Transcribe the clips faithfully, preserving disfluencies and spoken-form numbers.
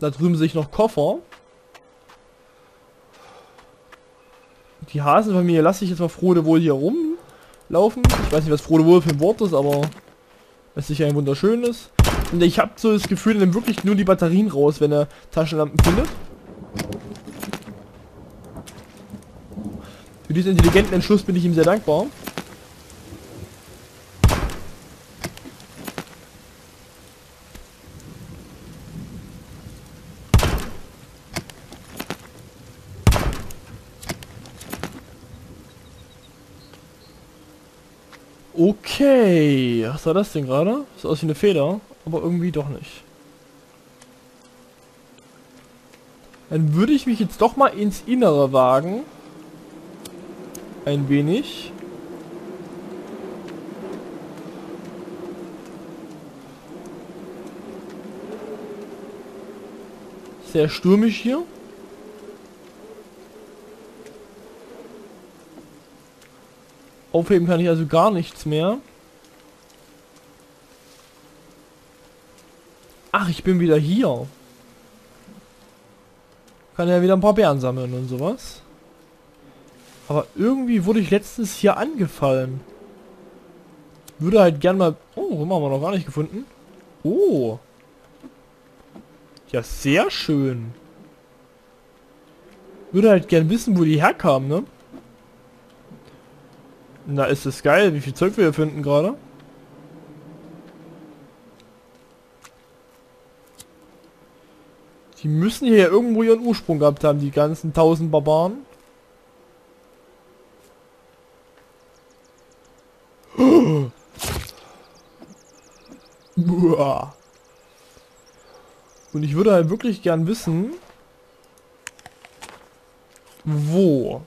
Da drüben sehe ich noch Koffer. Die Hasenfamilie lasse ich jetzt mal Frode wohl hier rumlaufen. Ich weiß nicht, was Frode wohl für ein Wort ist, aber es sicher ein wunderschönes. Und ich habe so das Gefühl, er nimmt wirklich nur die Batterien raus, wenn er Taschenlampen findet. Für diesen intelligenten Entschluss bin ich ihm sehr dankbar. Okay, was war das denn gerade? Sieht aus wie eine Feder, aber irgendwie doch nicht. Dann würde ich mich jetzt doch mal ins Innere wagen. Ein wenig. Sehr stürmisch hier. Aufheben kann ich also gar nichts mehr. Ach, ich bin wieder hier. Kann ja wieder ein paar Beeren sammeln und sowas. Aber irgendwie wurde ich letztens hier angefallen. Würde halt gern mal... Oh, haben wir noch gar nicht gefunden. Oh. Ja, sehr schön. Würde halt gern wissen, wo die herkamen, ne? Na, ist das geil, wie viel Zeug wir hier finden gerade. Die müssen hier ja irgendwo ihren Ursprung gehabt haben, die ganzen tausend Barbaren. Und ich würde halt wirklich gern wissen, wo...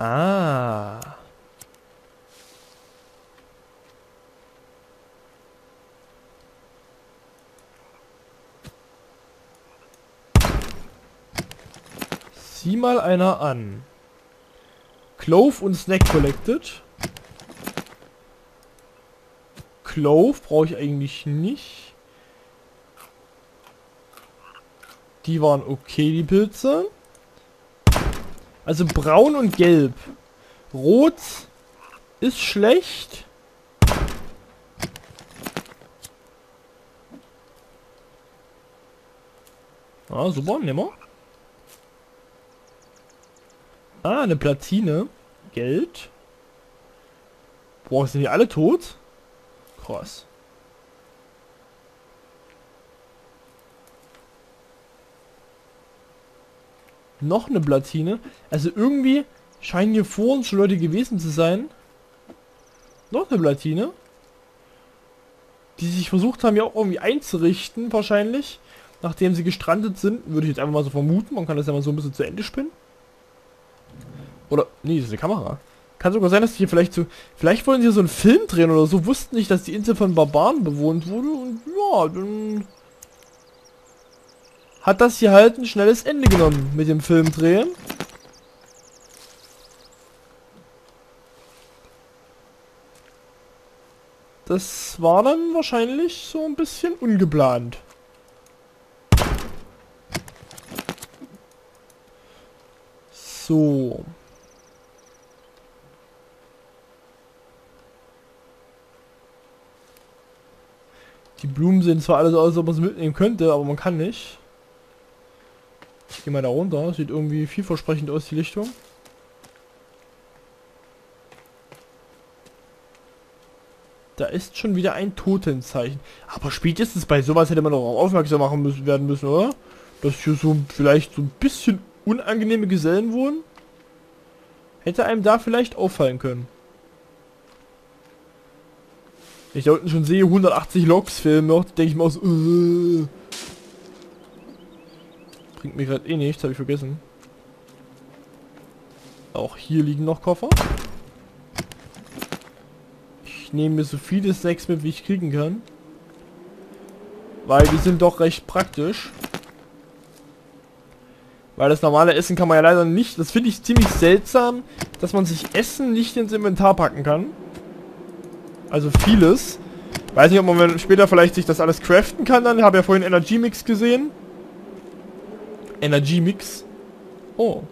Ah. Sieh mal einer an. Clove und Snack collected. Clove brauche ich eigentlich nicht. Die waren okay, die Pilze. Also braun und gelb. Rot ist schlecht. Ah, super, nehmen wir. Ah, eine Platine. Geld. Boah, sind die alle tot? Krass. Noch eine Platine. Also irgendwie scheinen hier vor uns schon Leute gewesen zu sein. Noch eine Platine. Die sich versucht haben, ja auch irgendwie einzurichten, wahrscheinlich. Nachdem sie gestrandet sind. Würde ich jetzt einfach mal so vermuten. Man kann das ja mal so ein bisschen zu Ende spinnen. Oder, nee, das ist eine Kamera. Kann sogar sein, dass die hier vielleicht so... Vielleicht wollen sie hier so einen Film drehen oder so. Wussten nicht, dass die Insel von Barbaren bewohnt wurde. Und ja, dann... Hat das hier halt ein schnelles Ende genommen mit dem Filmdreh. Das war dann wahrscheinlich so ein bisschen ungeplant. So. Die Blumen sehen zwar alles aus, als ob man es mitnehmen könnte, aber man kann nicht. Ich gehe mal da runter, sieht irgendwie vielversprechend aus, die Lichtung. Da ist schon wieder ein Totenzeichen. Aber spätestens bei sowas hätte man doch auch aufmerksam machen müssen, werden müssen, oder? Dass hier so vielleicht so ein bisschen unangenehme Gesellen wohnen. Hätte einem da vielleicht auffallen können. Ich da unten schon sehe, hundertachtzig Loks fehlen noch, denke ich mal aus... Uh. Bringt mir gerade eh nichts, habe ich vergessen. Auch hier liegen noch Koffer. Ich nehme mir so viele Snacks mit, wie ich kriegen kann. Weil die sind doch recht praktisch. Weil das normale Essen kann man ja leider nicht. Das finde ich ziemlich seltsam, dass man sich Essen nicht ins Inventar packen kann. Also vieles. Weiß nicht, ob man später vielleicht sich das alles craften kann dann. Ich habe ja vorhin Energy Mix gesehen. Energy Mix. Oh.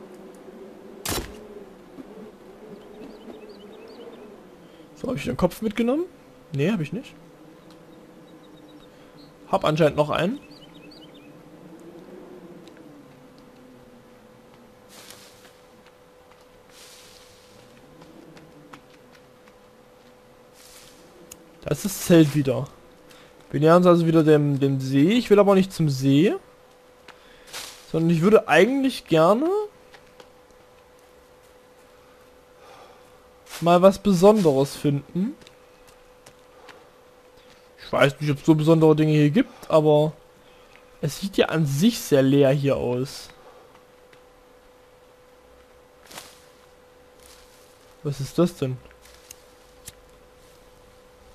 So, habe ich den Kopf mitgenommen? Nee, habe ich nicht. Hab anscheinend noch einen. Das ist das Zelt wieder. Wir nähern uns also wieder dem, dem See. Ich will aber nicht zum See. Sondern ich würde eigentlich gerne mal was Besonderes finden. Ich weiß nicht, ob es so besondere Dinge hier gibt, aber es sieht ja an sich sehr leer hier aus. Was ist das denn?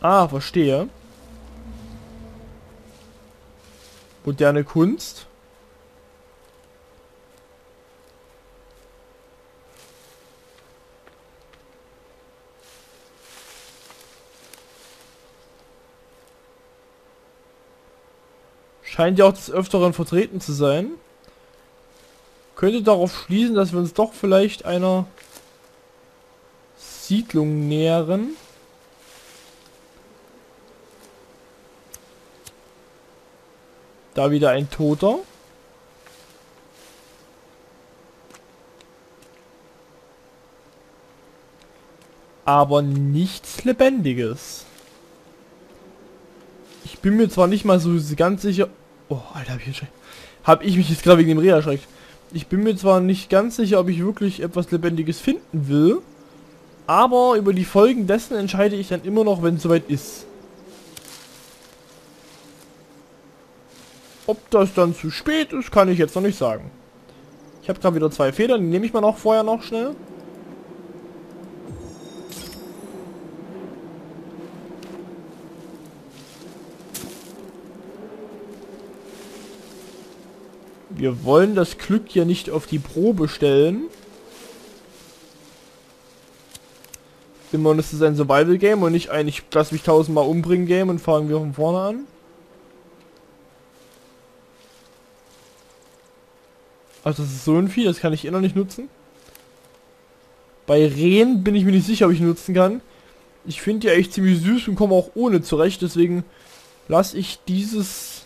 Ah, verstehe. Moderne Kunst. Scheint ja auch des Öfteren vertreten zu sein. Könnte darauf schließen, dass wir uns doch vielleicht einer Siedlung nähern. Da wieder ein Toter. Aber nichts Lebendiges. Ich bin mir zwar nicht mal so ganz sicher... Oh, Alter, hab ich, hab ich mich jetzt gerade wegen dem Reh erschreckt. Ich bin mir zwar nicht ganz sicher, ob ich wirklich etwas Lebendiges finden will. Aber über die Folgen dessen entscheide ich dann immer noch, wenn es soweit ist. Ob das dann zu spät ist, kann ich jetzt noch nicht sagen. Ich habe gerade wieder zwei Federn, die nehme ich mal noch vorher noch schnell. Wir wollen das Glück hier nicht auf die Probe stellen. Immerhin ist es ein Survival-Game und nicht ein ich lass mich tausendmal umbringen-Game und fangen wir von vorne an. Ach, das ist so ein Vieh, das kann ich eh noch nicht nutzen. Bei Rehen bin ich mir nicht sicher, ob ich nutzen kann. Ich finde die echt ziemlich süß und komme auch ohne zurecht, deswegen lasse ich dieses...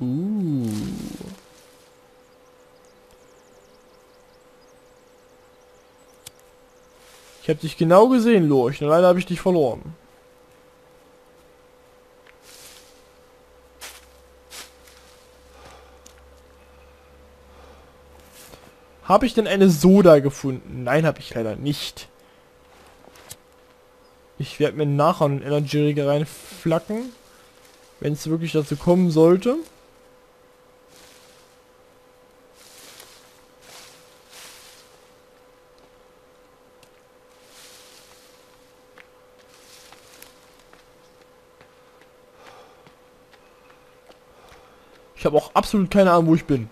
Uh. Ich habe dich genau gesehen, Lorch, nur leider habe ich dich verloren. Habe ich denn eine Soda gefunden? Nein, habe ich leider nicht. Ich werde mir nachher einen Energy-Riegel reinflacken, wenn es wirklich dazu kommen sollte. Ich habe auch absolut keine Ahnung, wo ich bin.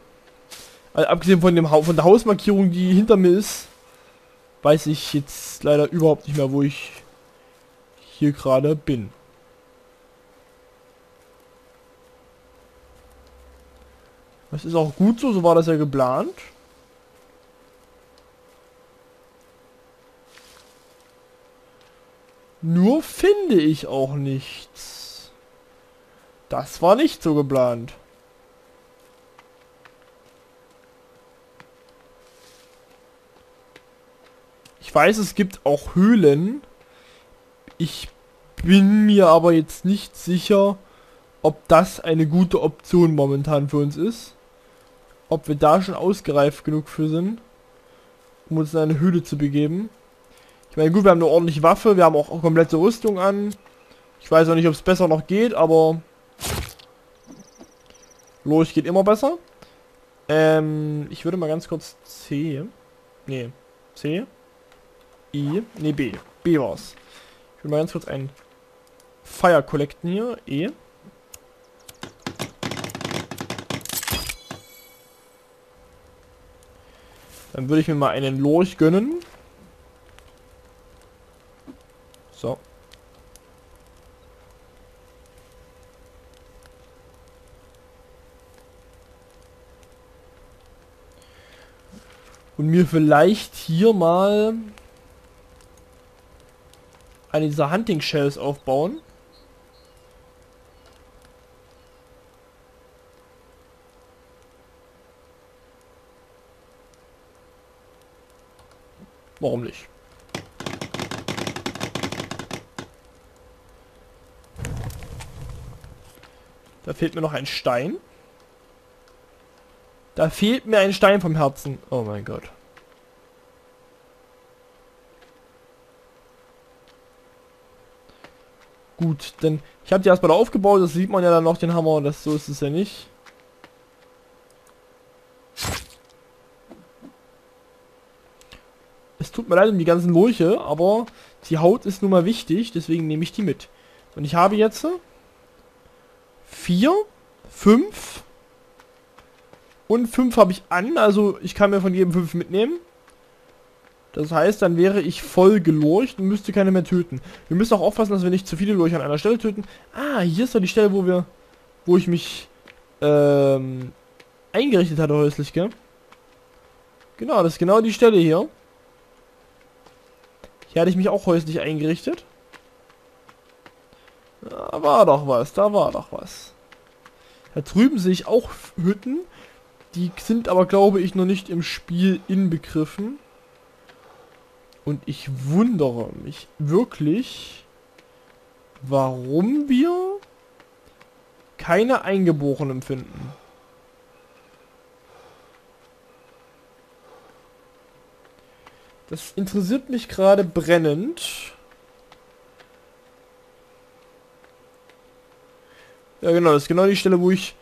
Also abgesehen von, dem ha von der Hausmarkierung, die hinter mir ist, weiß ich jetzt leider überhaupt nicht mehr, wo ich hier gerade bin. Das ist auch gut so, so war das ja geplant. Nur finde ich auch nichts. Das war nicht so geplant. Ich weiß, es gibt auch Höhlen. Ich bin mir aber jetzt nicht sicher, ob das eine gute Option momentan für uns ist. Ob wir da schon ausgereift genug für sind, um uns in eine Höhle zu begeben. Ich meine, gut, wir haben eine ordentliche Waffe, wir haben auch komplette Rüstung an. Ich weiß auch nicht, ob es besser noch geht, aber... Lorch geht immer besser. Ähm, ich würde mal ganz kurz C... Nee, C... I, ne B, B war's. Ich will mal ganz kurz einen Fire collecten hier, E. Dann würde ich mir mal einen Lorch gönnen. So. Und mir vielleicht hier mal eine dieser Hunting Shells aufbauen. Warum nicht? Da fehlt mir noch ein Stein. Da fehlt mir ein Stein vom Herzen. Oh mein Gott. Gut, denn ich habe die erstmal aufgebaut. Das sieht man ja dann noch, den Hammer. Das, so ist es ja nicht. Es tut mir leid um die ganzen Lurche, aber die Haut ist nun mal wichtig. Deswegen nehme ich die mit. Und ich habe jetzt vier, fünf... Und fünf habe ich an, also ich kann mir von jedem fünf mitnehmen. Das heißt, dann wäre ich voll gelurcht und müsste keine mehr töten. Wir müssen auch aufpassen, dass wir nicht zu viele Lurche an einer Stelle töten. Ah, hier ist doch die Stelle, wo wir, wo ich mich ähm, eingerichtet hatte häuslich, gell? Genau, das ist genau die Stelle hier. Hier hatte ich mich auch häuslich eingerichtet. Da war doch was, da war doch was. Da drüben sehe ich auch Hütten. Die sind aber, glaube ich, noch nicht im Spiel inbegriffen. Und ich wundere mich wirklich, warum wir keine Eingeborenen finden. Das interessiert mich gerade brennend. Ja genau, das ist genau die Stelle, wo ich...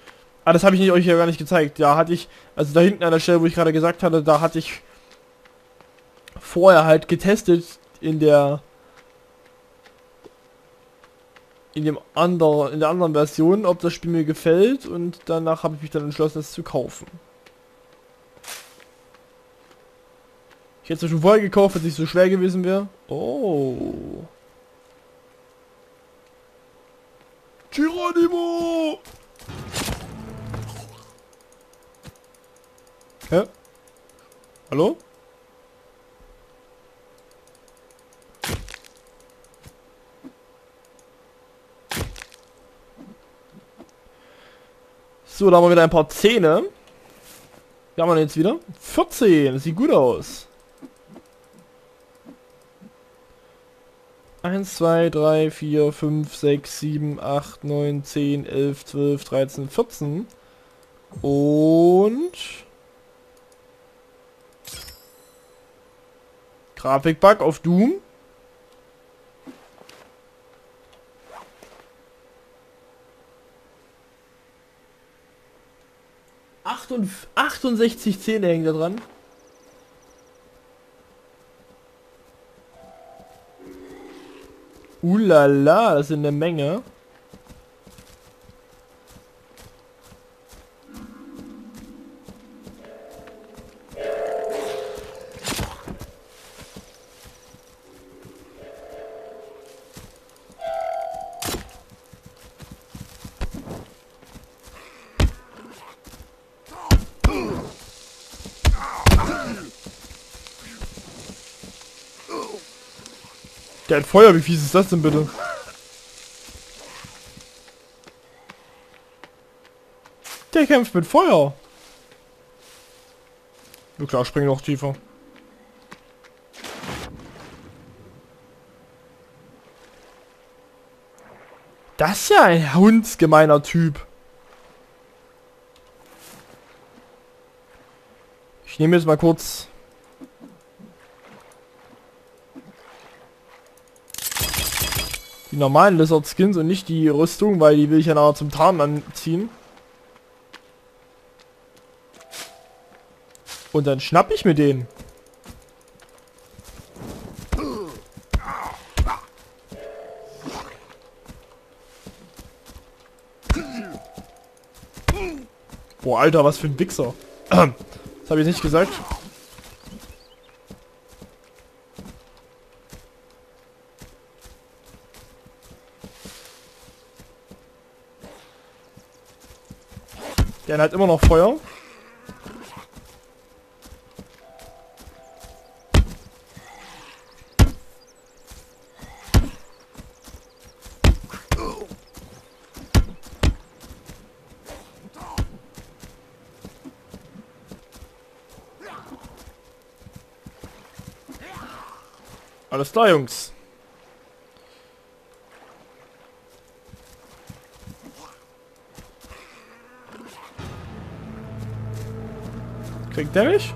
Ah, das habe ich nicht, euch ja gar nicht gezeigt. Da hatte ich, also da hinten an der Stelle, wo ich gerade gesagt hatte, da hatte ich vorher halt getestet in der in dem anderen, in der anderen Version, ob das Spiel mir gefällt, und danach habe ich mich dann entschlossen, es zu kaufen. Ich hätte es schon vorher gekauft, wenn es nicht so schwer gewesen wäre. Oh. Geronimo! Hä? Hallo? So, da haben wir wieder ein paar Zähne. Wir haben wir jetzt wieder vierzehn, das sieht gut aus. eins, zwei, drei, vier, fünf, sechs, sieben, acht, neun, zehn, elf, zwölf, dreizehn, vierzehn. Und... Grafikbug auf Doom. achtundsechzig Zähne hängen da dran. Ulala, das sind eine Menge. Der hat Feuer, wie fies ist das denn bitte? Der kämpft mit Feuer. Na klar, spring noch tiefer. Das ist ja ein hundsgemeiner Typ. Ich nehme jetzt mal kurz... die normalen Lizard Skins und nicht die Rüstung, weil die will ich ja nachher zum Tarnen anziehen. Und dann schnapp ich mir den. Boah, Alter, was für ein Wichser. Das habe ich nicht gesagt. Der hat immer noch Feuer. Alles klar, Jungs. Kriegt der mich?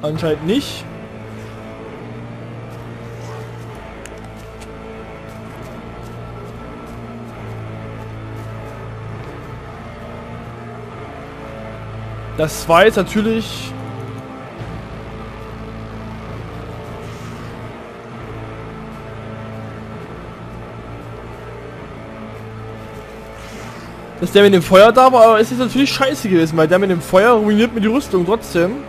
Anscheinend nicht. Das war jetzt natürlich... Dass der mit dem Feuer da war, aber es ist natürlich scheiße gewesen, weil der mit dem Feuer ruiniert mir die Rüstung trotzdem.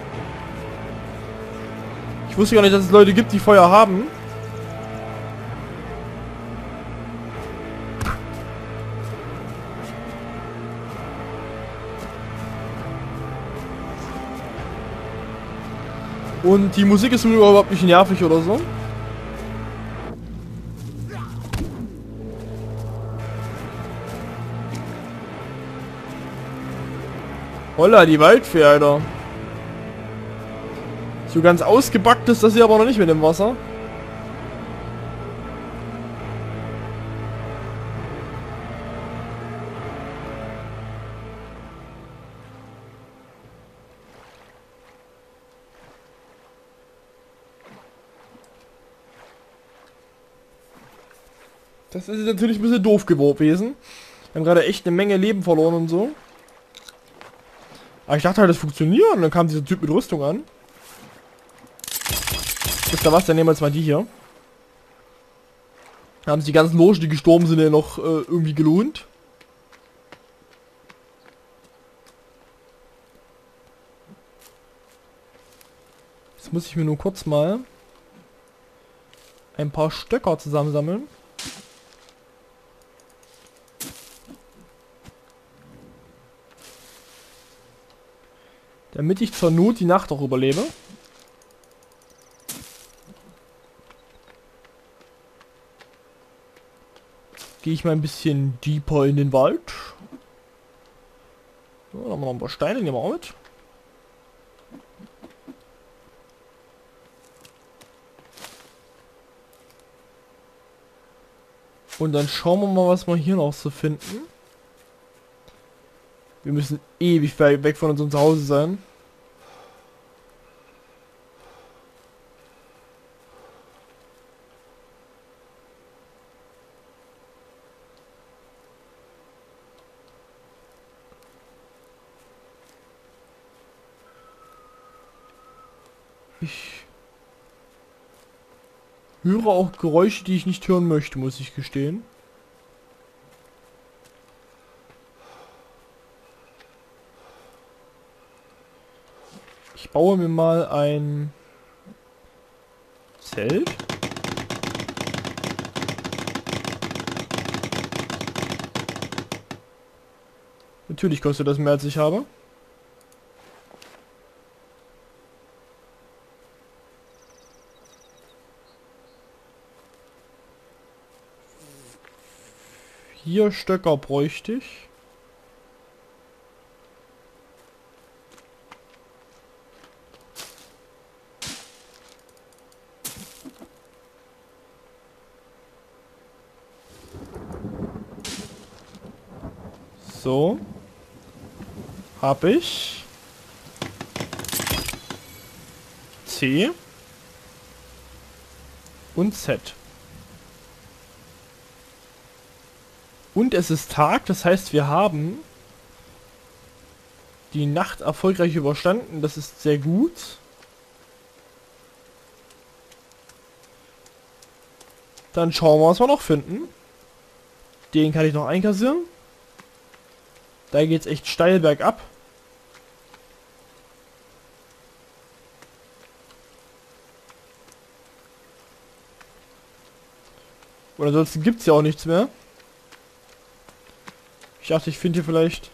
Ich wusste gar nicht, dass es Leute gibt, die Feuer haben. Und die Musik ist mir überhaupt nicht nervig oder so. Holla, die Waldfee, Alter. So ganz ausgebackt ist das hier aber noch nicht mit dem Wasser. Das ist natürlich ein bisschen doof gewesen. Wir haben gerade echt eine Menge Leben verloren und so. Aber ich dachte halt, das funktioniert. Und dann kam dieser Typ mit Rüstung an. Ist da was? Dann nehmen wir jetzt mal die hier. Da haben sich die ganzen Logen, die gestorben sind, ja noch äh, irgendwie gelohnt. Jetzt muss ich mir nur kurz mal ein paar Stöcker zusammensammeln. Damit ich zur Not die Nacht auch überlebe. Gehe ich mal ein bisschen deeper in den Wald. So, dann haben wir noch ein paar Steine, nehmen wir auch mit. Und dann schauen wir mal, was wir hier noch so finden. Wir müssen ewig weg von unserem Zuhause sein. Ich höre auch Geräusche, die ich nicht hören möchte, muss ich gestehen. Ich baue mir mal ein Zelt. Natürlich kostet das mehr, als ich habe. Vier Stöcker bräuchte ich. So. Hab ich. C. Und Z. Und es ist Tag, das heißt, wir haben die Nacht erfolgreich überstanden. Das ist sehr gut. Dann schauen wir, was wir noch finden. Den kann ich noch einkassieren. Da geht's echt steil bergab. Und ansonsten gibt's ja auch nichts mehr. Ich dachte, ich finde hier vielleicht...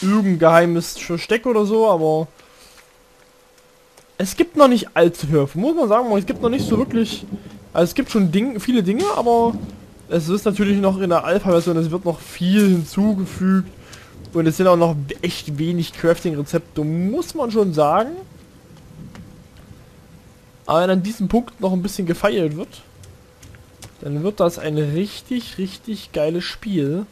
irgendein geheimes Versteck oder so, aber... es gibt noch nicht allzu viel, muss man sagen, es gibt noch nicht so wirklich... Also es gibt schon Ding, viele Dinge, aber es ist natürlich noch in der Alpha-Version, es wird noch viel hinzugefügt. Und es sind auch noch echt wenig Crafting-Rezepte, muss man schon sagen. Aber wenn an diesem Punkt noch ein bisschen gefeilt wird, dann wird das ein richtig, richtig geiles Spiel.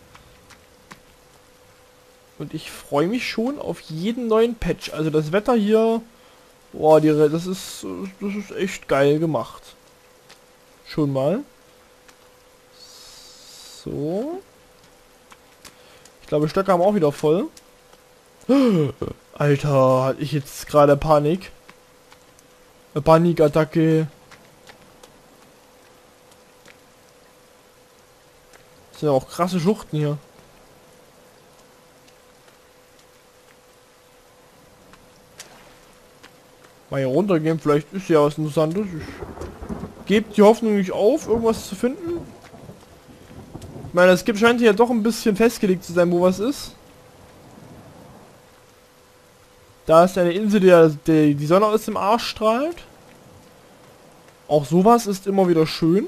Und ich freue mich schon auf jeden neuen Patch. Also das Wetter hier, boah, die, das ist, das ist echt geil gemacht. Schon mal. So. Ich glaube, Stöcke haben auch wieder voll. Alter, hatte ich jetzt gerade Panik. Eine Panikattacke. Das sind ja auch krasse Schluchten hier. Mal hier runtergehen, vielleicht ist ja was Interessantes. Ich gebe die Hoffnung nicht auf, irgendwas zu finden. Ich meine, es gibt, scheint hier doch ein bisschen festgelegt zu sein, wo was ist. Da ist eine Insel, der, der die Sonne aus dem Arsch strahlt. Auch sowas ist immer wieder schön.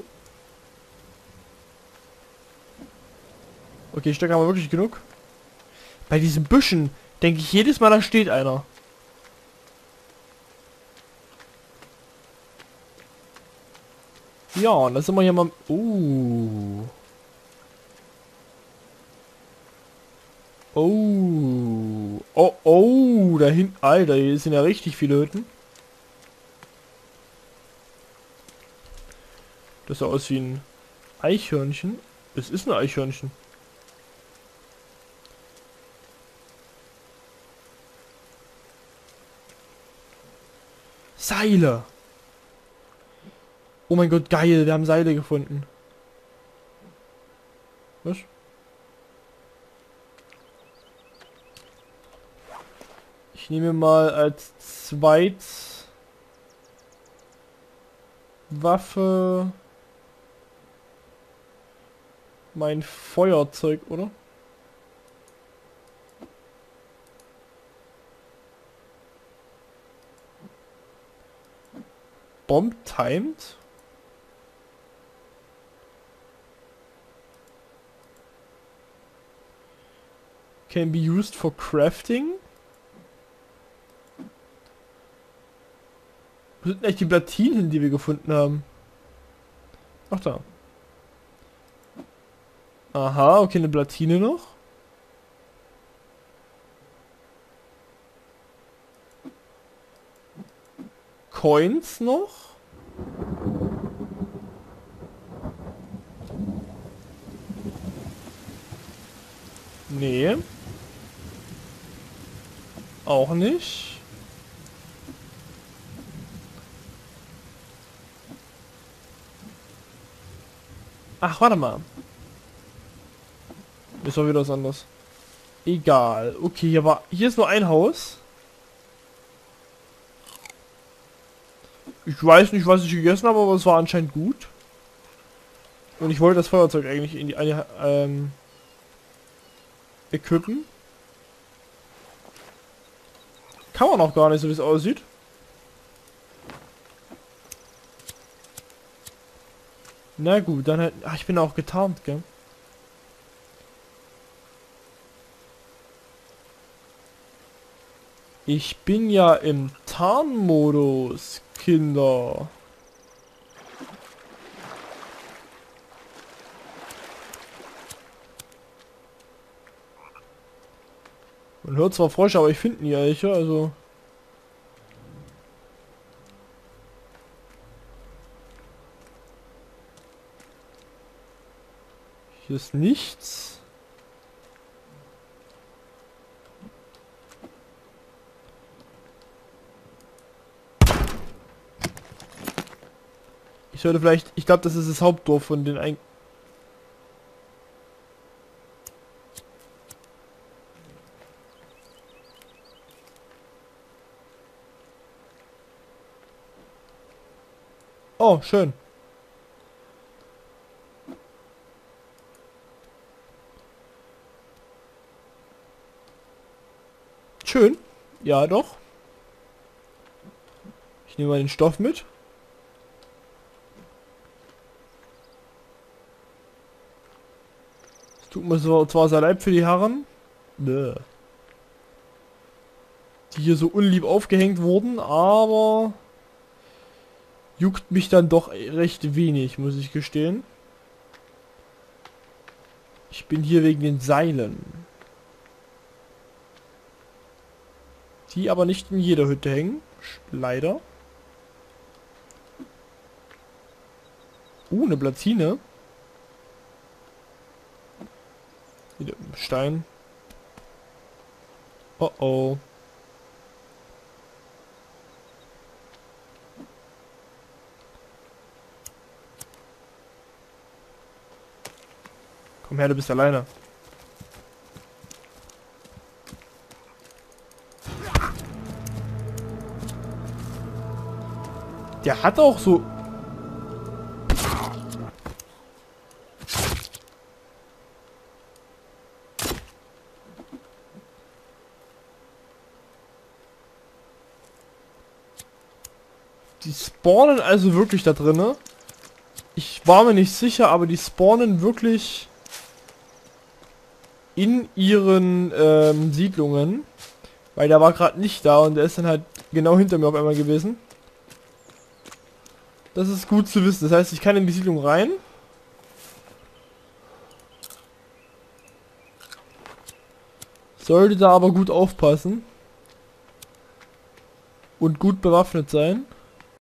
Okay, Stöcke haben wir wirklich genug. Bei diesen Büschen denke ich jedes Mal, da steht einer. Ja, und da sind wir hier mal... Uh. Oh, oh, oh, da hinten, Alter, hier sind ja richtig viele Hütten. Das sah aus wie ein Eichhörnchen. Es ist ein Eichhörnchen. Seile. Oh mein Gott, geil, wir haben Seile gefunden. Was? Ich nehme mal als Zweitwaffe mein Feuerzeug, oder? Bomb timed? Can be used for crafting? Wo sind denn eigentlich die Platinen hin, die wir gefunden haben? Ach da. Aha, okay, eine Platine noch. Coins noch. Nee. Auch nicht. Ach, warte mal. Ist doch wieder was anderes. Egal. Okay, hier war, hier ist nur ein Haus. Ich weiß nicht, was ich gegessen habe, aber es war anscheinend gut. Und ich wollte das Feuerzeug eigentlich in die eine, ähm, equippen. Kann man auch gar nicht, so wie es aussieht. Na gut, dann halt... Ach, ich bin auch getarnt, gell? Ich bin ja im Tarnmodus, Kinder. Man hört zwar Frösche, aber ich finde nie Eiche, also... Ist nichts. Ich sollte vielleicht, ich glaube, das ist das Hauptdorf von den ein... Oh, schön. Schön. Ja, doch. Ich nehme mal den Stoff mit. Es tut mir so zwar sehr leid für die Herren. ne, die hier so unlieb aufgehängt wurden, aber juckt mich dann doch recht wenig, muss ich gestehen. Ich bin hier wegen den Seilen, die aber nicht in jeder Hütte hängen, leider. Uh, eine Platine. Wieder ein Stein. Oh oh. Komm her, du bist alleine. Der hat auch so... Die spawnen also wirklich da drinne. Ich war mir nicht sicher, aber die spawnen wirklich in ihren ähm, Siedlungen. Weil der war gerade nicht da und der ist dann halt genau hinter mir auf einmal gewesen. Das ist gut zu wissen. Das heißt, ich kann in die Siedlung rein. Sollte da aber gut aufpassen. Und gut bewaffnet sein.